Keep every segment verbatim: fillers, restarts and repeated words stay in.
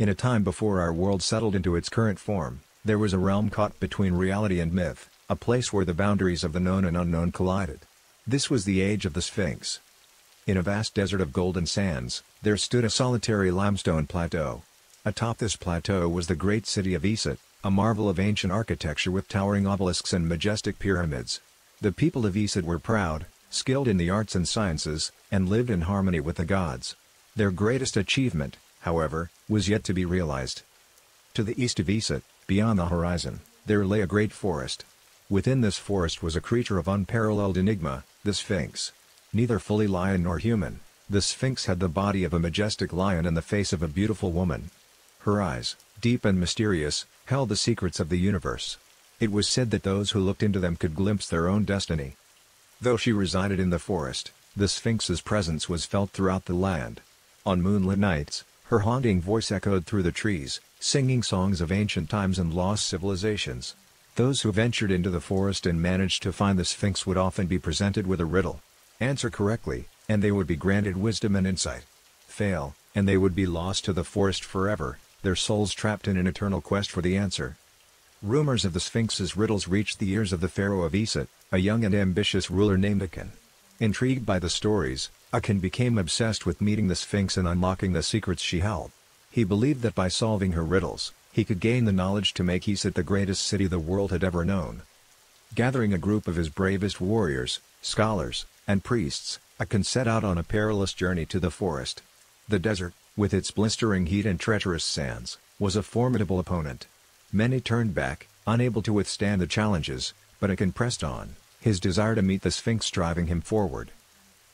In a time before our world settled into its current form, there was a realm caught between reality and myth, a place where the boundaries of the known and unknown collided. This was the age of the Sphinx. In a vast desert of golden sands, there stood a solitary limestone plateau. Atop this plateau was the great city of Iset, a marvel of ancient architecture with towering obelisks and majestic pyramids. The people of Iset were proud, skilled in the arts and sciences, and lived in harmony with the gods. Their greatest achievement, however, was yet to be realized. To the east of Iset, beyond the horizon, there lay a great forest. Within this forest was a creature of unparalleled enigma, the Sphinx. Neither fully lion nor human, the Sphinx had the body of a majestic lion and the face of a beautiful woman. Her eyes, deep and mysterious, held the secrets of the universe. It was said that those who looked into them could glimpse their own destiny. Though she resided in the forest, the Sphinx's presence was felt throughout the land. On moonlit nights, her haunting voice echoed through the trees, singing songs of ancient times and lost civilizations. Those who ventured into the forest and managed to find the Sphinx would often be presented with a riddle. Answer correctly, and they would be granted wisdom and insight. Fail, and they would be lost to the forest forever, their souls trapped in an eternal quest for the answer. Rumors of the Sphinx's riddles reached the ears of the pharaoh of Iset, a young and ambitious ruler named Akhen. Intrigued by the stories, Akhen became obsessed with meeting the Sphinx and unlocking the secrets she held. He believed that by solving her riddles, he could gain the knowledge to make Iset the greatest city the world had ever known. Gathering a group of his bravest warriors, scholars, and priests, Akhen set out on a perilous journey to the forest. The desert, with its blistering heat and treacherous sands, was a formidable opponent. Many turned back, unable to withstand the challenges, but Akhen pressed on, his desire to meet the Sphinx driving him forward.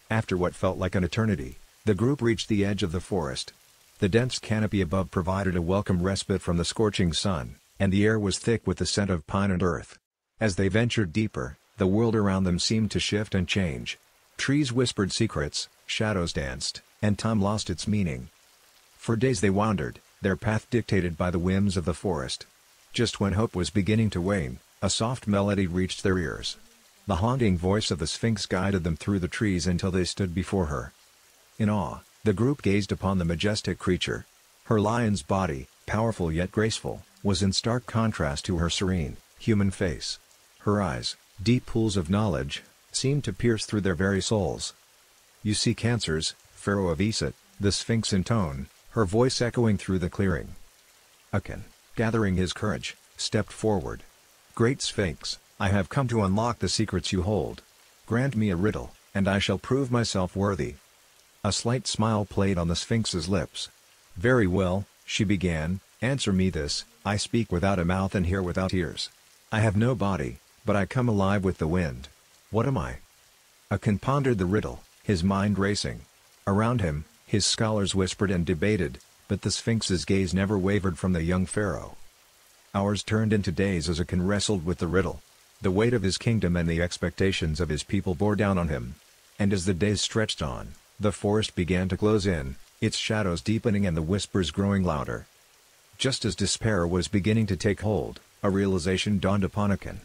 After what felt like an eternity, the group reached the edge of the forest. The dense canopy above provided a welcome respite from the scorching sun, and the air was thick with the scent of pine and earth. As they ventured deeper, the world around them seemed to shift and change. Trees whispered secrets, shadows danced, and time lost its meaning. For days they wandered, their path dictated by the whims of the forest. Just when hope was beginning to wane, a soft melody reached their ears. The haunting voice of the Sphinx guided them through the trees until they stood before her. In awe, the group gazed upon the majestic creature. Her lion's body, powerful yet graceful, was in stark contrast to her serene, human face. Her eyes, deep pools of knowledge, seemed to pierce through their very souls. "You seek answers, pharaoh of Iset," the Sphinx intoned, her voice echoing through the clearing. Akhen, gathering his courage, stepped forward. "Great Sphinx, I have come to unlock the secrets you hold. Grant me a riddle, and I shall prove myself worthy." A slight smile played on the Sphinx's lips. "Very well," she began, "answer me this, I speak without a mouth and hear without ears. I have no body, but I come alive with the wind. What am I?" Akhen pondered the riddle, his mind racing. Around him, his scholars whispered and debated, but the Sphinx's gaze never wavered from the young pharaoh. Hours turned into days as Akhen wrestled with the riddle. The weight of his kingdom and the expectations of his people bore down on him. And as the days stretched on, the forest began to close in, its shadows deepening and the whispers growing louder. Just as despair was beginning to take hold, a realization dawned upon Akhen.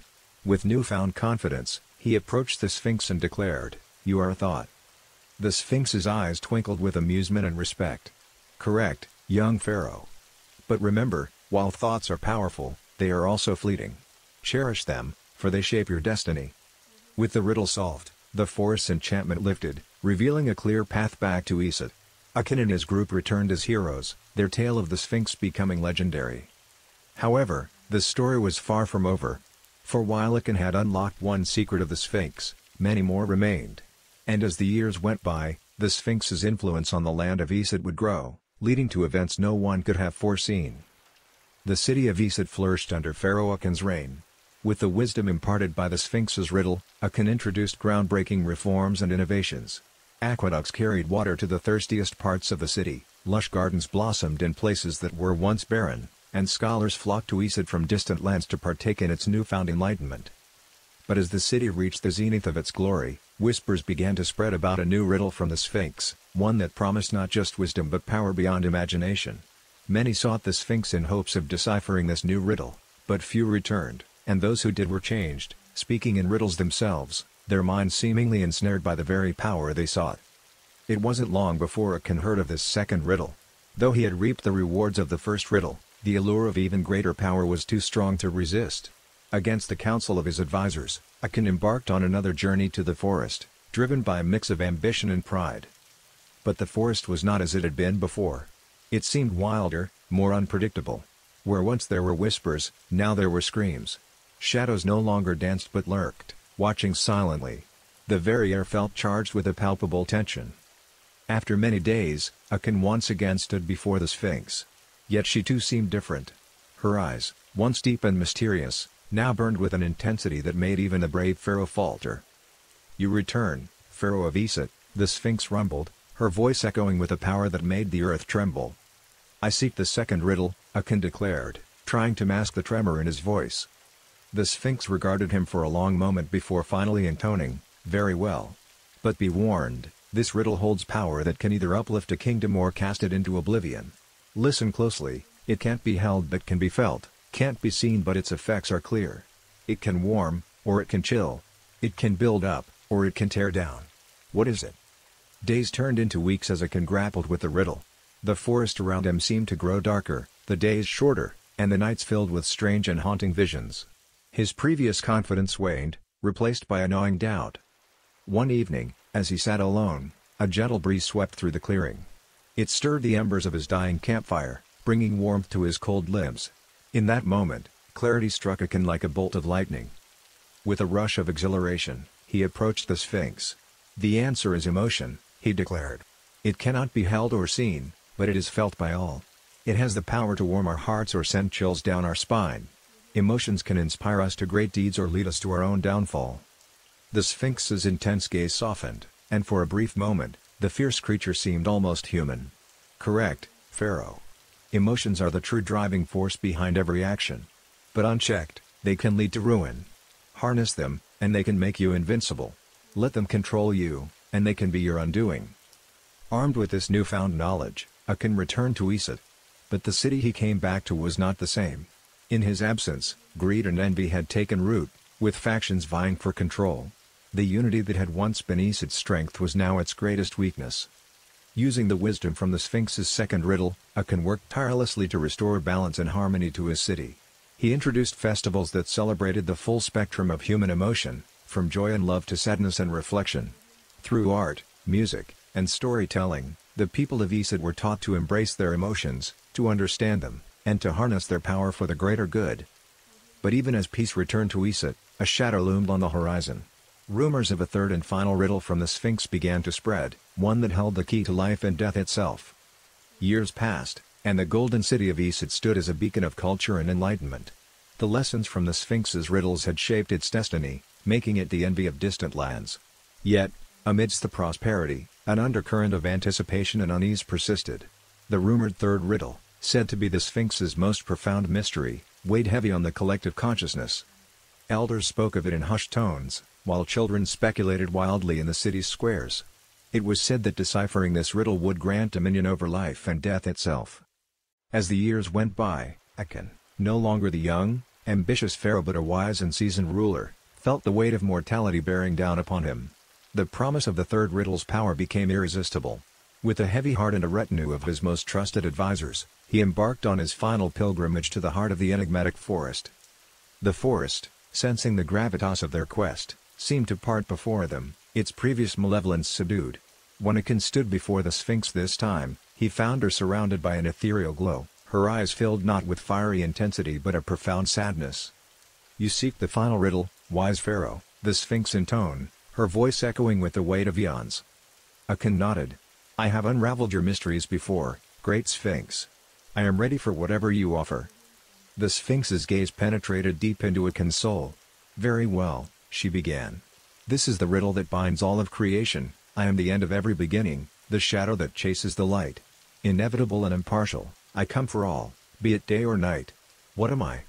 With newfound confidence, he approached the Sphinx and declared, "You are a thought." The Sphinx's eyes twinkled with amusement and respect. "Correct, young pharaoh. But remember, while thoughts are powerful, they are also fleeting. Cherish them, for they shape your destiny." With the riddle solved, the forest's enchantment lifted, revealing a clear path back to Iset. Akhen and his group returned as heroes, their tale of the Sphinx becoming legendary. However, the story was far from over. For while Akhen had unlocked one secret of the Sphinx, many more remained. And as the years went by, the Sphinx's influence on the land of Iset would grow, leading to events no one could have foreseen. The city of Iset flourished under Pharaoh Akhen's reign. With the wisdom imparted by the Sphinx's riddle, Akhen introduced groundbreaking reforms and innovations. Aqueducts carried water to the thirstiest parts of the city, lush gardens blossomed in places that were once barren, and scholars flocked to Iset from distant lands to partake in its newfound enlightenment. But as the city reached the zenith of its glory, whispers began to spread about a new riddle from the Sphinx, one that promised not just wisdom but power beyond imagination. Many sought the Sphinx in hopes of deciphering this new riddle, but few returned, and those who did were changed, speaking in riddles themselves, their minds seemingly ensnared by the very power they sought. It wasn't long before Akhen heard of this second riddle. Though he had reaped the rewards of the first riddle, the allure of even greater power was too strong to resist. Against the counsel of his advisors, Akhen embarked on another journey to the forest, driven by a mix of ambition and pride. But the forest was not as it had been before. It seemed wilder, more unpredictable. Where once there were whispers, now there were screams. Shadows no longer danced but lurked, watching silently. The very air felt charged with a palpable tension. After many days, Akhen once again stood before the Sphinx. Yet she too seemed different. Her eyes, once deep and mysterious, now burned with an intensity that made even the brave pharaoh falter. "You return, pharaoh of Iset," the Sphinx rumbled, her voice echoing with a power that made the earth tremble. "I seek the second riddle," Akhen declared, trying to mask the tremor in his voice. The Sphinx regarded him for a long moment before finally intoning, "Very well. But be warned, this riddle holds power that can either uplift a kingdom or cast it into oblivion. Listen closely, it can't be held but can be felt, can't be seen but its effects are clear. It can warm, or it can chill. It can build up, or it can tear down. What is it?" Days turned into weeks as Akhen grappled with the riddle. The forest around him seemed to grow darker, the days shorter, and the nights filled with strange and haunting visions. His previous confidence waned, replaced by a gnawing doubt. One evening, as he sat alone, a gentle breeze swept through the clearing. It stirred the embers of his dying campfire, bringing warmth to his cold limbs. In that moment, clarity struck Akhen like a bolt of lightning. With a rush of exhilaration, he approached the Sphinx. "The answer is emotion," he declared. "It cannot be held or seen, but it is felt by all. It has the power to warm our hearts or send chills down our spine. Emotions can inspire us to great deeds or lead us to our own downfall." The Sphinx's intense gaze softened, and for a brief moment, the fierce creature seemed almost human. "Correct, pharaoh. Emotions are the true driving force behind every action. But unchecked, they can lead to ruin. Harness them, and they can make you invincible. Let them control you, and they can be your undoing." Armed with this newfound knowledge, Akhen returned to Iset. But the city he came back to was not the same. In his absence, greed and envy had taken root, with factions vying for control. The unity that had once been Iset's strength was now its greatest weakness. Using the wisdom from the Sphinx's second riddle, Akhen worked tirelessly to restore balance and harmony to his city. He introduced festivals that celebrated the full spectrum of human emotion, from joy and love to sadness and reflection. Through art, music, and storytelling, the people of Iset were taught to embrace their emotions, to understand them, and to harness their power for the greater good. But even as peace returned to Iset, a shadow loomed on the horizon. Rumors of a third and final riddle from the Sphinx began to spread, one that held the key to life and death itself. Years passed, and the golden city of Iset stood as a beacon of culture and enlightenment. The lessons from the Sphinx's riddles had shaped its destiny, making it the envy of distant lands. Yet, amidst the prosperity, an undercurrent of anticipation and unease persisted. The rumored third riddle, said to be the Sphinx's most profound mystery, weighed heavy on the collective consciousness. Elders spoke of it in hushed tones, while children speculated wildly in the city's squares. It was said that deciphering this riddle would grant dominion over life and death itself. As the years went by, Akhen, no longer the young, ambitious pharaoh but a wise and seasoned ruler, felt the weight of mortality bearing down upon him. The promise of the third riddle's power became irresistible. With a heavy heart and a retinue of his most trusted advisors, he embarked on his final pilgrimage to the heart of the enigmatic forest. The forest, sensing the gravitas of their quest, seemed to part before them, its previous malevolence subdued. When Akhen stood before the Sphinx this time, he found her surrounded by an ethereal glow, her eyes filled not with fiery intensity but a profound sadness. "You seek the final riddle, wise pharaoh," the Sphinx intoned, her voice echoing with the weight of eons. Akhen nodded. "I have unraveled your mysteries before, great Sphinx. I am ready for whatever you offer." The Sphinx's gaze penetrated deep into Akhen's soul. "Very well," she began. "This is the riddle that binds all of creation. I am the end of every beginning, the shadow that chases the light. Inevitable and impartial, I come for all, be it day or night. What am I?"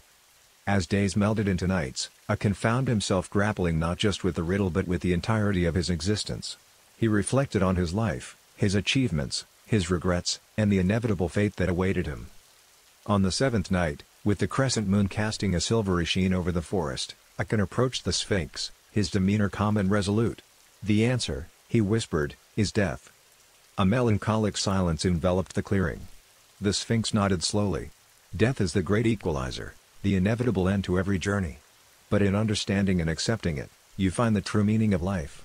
As days melted into nights, Akhen found himself grappling not just with the riddle but with the entirety of his existence. He reflected on his life, his achievements, his regrets, and the inevitable fate that awaited him. On the seventh night, with the crescent moon casting a silvery sheen over the forest, Akhen approached the Sphinx, his demeanor calm and resolute. "The answer," he whispered, "is death." A melancholic silence enveloped the clearing. The Sphinx nodded slowly. Death is the great equalizer, the inevitable end to every journey. But in understanding and accepting it, you find the true meaning of life.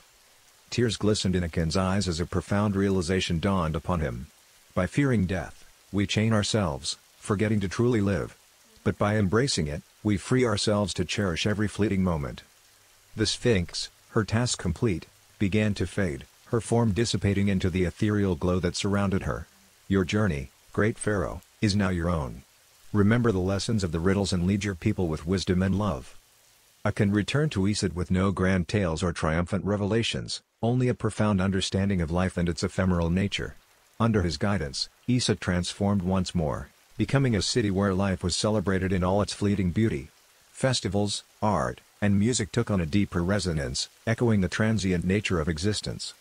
Tears glistened in Akhen's eyes as a profound realization dawned upon him. By fearing death, we chain ourselves, forgetting to truly live. But by embracing it, we free ourselves to cherish every fleeting moment. The Sphinx, her task complete, began to fade, her form dissipating into the ethereal glow that surrounded her. Your journey, great Pharaoh, is now your own. Remember the lessons of the riddles and lead your people with wisdom and love. Akhen returned to Iset with no grand tales or triumphant revelations, only a profound understanding of life and its ephemeral nature. Under his guidance, Iset transformed once more, becoming a city where life was celebrated in all its fleeting beauty. Festivals, art, and music took on a deeper resonance, echoing the transient nature of existence.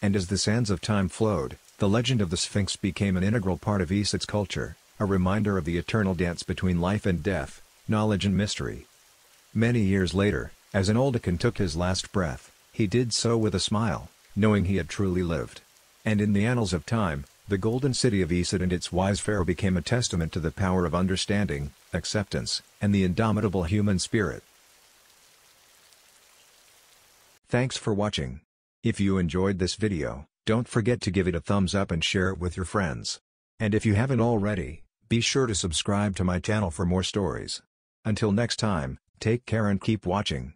And as the sands of time flowed, the legend of the Sphinx became an integral part of Iset's culture, a reminder of the eternal dance between life and death, knowledge and mystery. Many years later, as an old Akhen took his last breath, he did so with a smile, knowing he had truly lived. And in the annals of time, the golden city of Iset and its wise pharaoh became a testament to the power of understanding, acceptance, and the indomitable human spirit. Thanks for watching. If you enjoyed this video, don't forget to give it a thumbs up and share it with your friends. And if you haven't already, be sure to subscribe to my channel for more stories. Until next time, take care and keep watching.